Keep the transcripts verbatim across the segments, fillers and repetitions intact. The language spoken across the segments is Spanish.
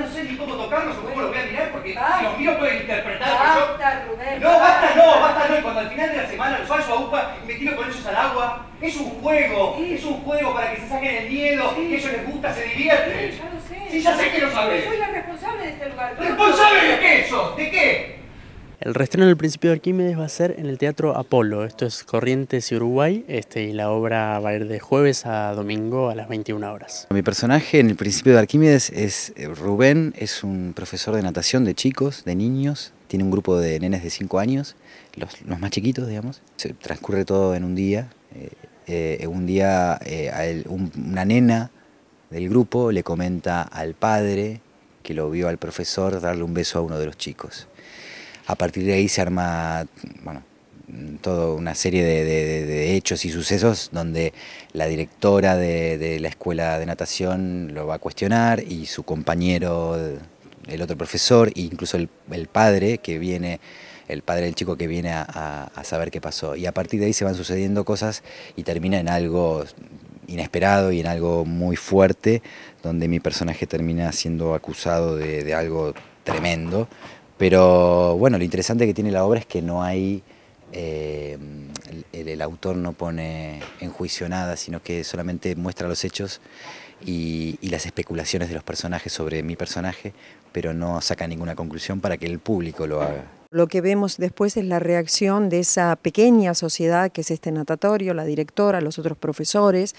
no sé ni cómo tocarlos o cómo los voy a mirar porque ay, los míos pueden interpretar. Basta, yo... Rubén. No, basta, no, basta, no. Y cuando al final de la semana los fallo a UPA y me tiro con ellos al agua, es un juego, sí. Es un juego para que se saquen el miedo, sí. Que a ellos les gusta, se divierten. Sí, ya lo sé. Sí, ya sé que lo sabés. Yo soy la responsable de este lugar. ¿Responsable de qué eso? ¿De qué? El reestreno del Principio de Arquímedes va a ser en el Teatro Apolo, esto es Corrientes y Uruguay, este, y la obra va a ir de jueves a domingo a las veintiuna horas. Mi personaje en el Principio de Arquímedes es Rubén, es un profesor de natación de chicos, de niños, tiene un grupo de nenes de cinco años, los, los más chiquitos, digamos. Se transcurre todo en un día, eh, eh, un día eh, a él, un, una nena del grupo le comenta al padre que lo vio al profesor darle un beso a uno de los chicos. A partir de ahí se arma, bueno, toda una serie de, de, de hechos y sucesos donde la directora de, de la escuela de natación lo va a cuestionar y su compañero, el otro profesor, e incluso el, el padre que viene, el padre del chico que viene a, a, a saber qué pasó. Y a partir de ahí se van sucediendo cosas y termina en algo inesperado y en algo muy fuerte, donde mi personaje termina siendo acusado de, de algo tremendo. Pero bueno, lo interesante que tiene la obra es que no hay, eh, el, el autor no pone en juicio nada, sino que solamente muestra los hechos y, y las especulaciones de los personajes sobre mi personaje, pero no saca ninguna conclusión para que el público lo haga. Lo que vemos después es la reacción de esa pequeña sociedad que es este natatorio, la directora, los otros profesores,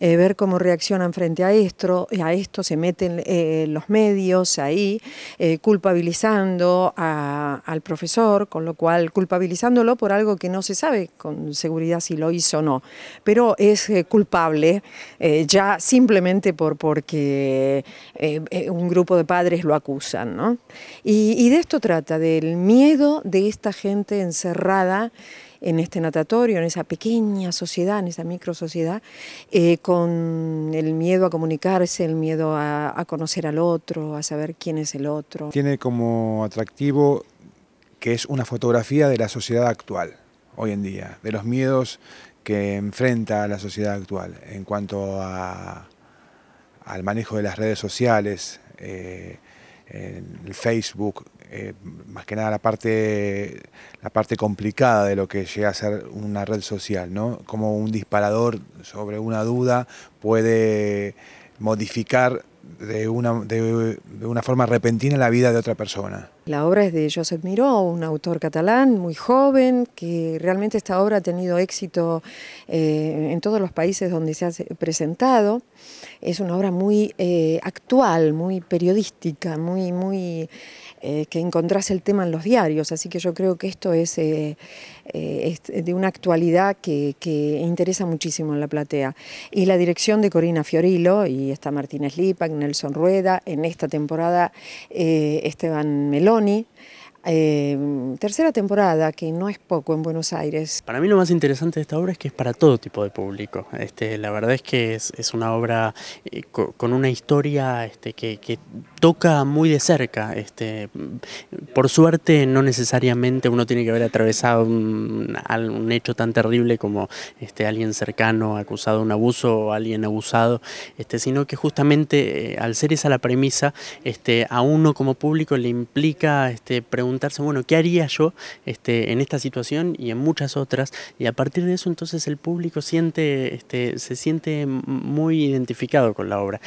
eh, ver cómo reaccionan frente a esto, a esto se meten eh, los medios ahí, eh, culpabilizando a, al profesor, con lo cual culpabilizándolo por algo que no se sabe con seguridad si lo hizo o no, pero es eh, culpable eh, ya simplemente por, porque eh, un grupo de padres lo acusan, ¿no? Y, y de esto trata, del miedo miedo de esta gente encerrada en este natatorio, en esa pequeña sociedad, en esa micro sociedad, eh, con el miedo a comunicarse, el miedo a, a conocer al otro, a saber quién es el otro. Tiene como atractivo que es una fotografía de la sociedad actual, hoy en día, de los miedos que enfrenta la sociedad actual en cuanto a, al manejo de las redes sociales, eh, el Facebook, eh, más que nada la parte, la parte complicada de lo que llega a ser una red social, ¿no? Como un disparador sobre una duda puede modificar de una, de, de una forma repentina la vida de otra persona. La obra es de Josep Miró, un autor catalán muy joven, que realmente esta obra ha tenido éxito eh, en todos los países donde se ha presentado. Es una obra muy eh, actual, muy periodística, muy, muy eh, que encontrás el tema en los diarios, así que yo creo que esto es, eh, eh, es de una actualidad que, que interesa muchísimo en la platea. Y la dirección de Corina Fiorillo, y está Martínez Lipa, Nelson Rueda, en esta temporada eh, Esteban Meloni, Eh, tercera temporada, que no es poco en Buenos Aires. Para mí lo más interesante de esta obra es que es para todo tipo de público. Este, la verdad es que es, es una obra eh, co con una historia este, que, que toca muy de cerca. Este, por suerte no necesariamente uno tiene que haber atravesado un, un hecho tan terrible como este, alguien cercano acusado de un abuso o alguien abusado, este, sino que justamente eh, al ser esa la premisa, este, a uno como público le implica este, preguntar bueno, ¿qué haría yo este, en esta situación y en muchas otras? Y a partir de eso entonces el público siente, este, se siente muy identificado con la obra.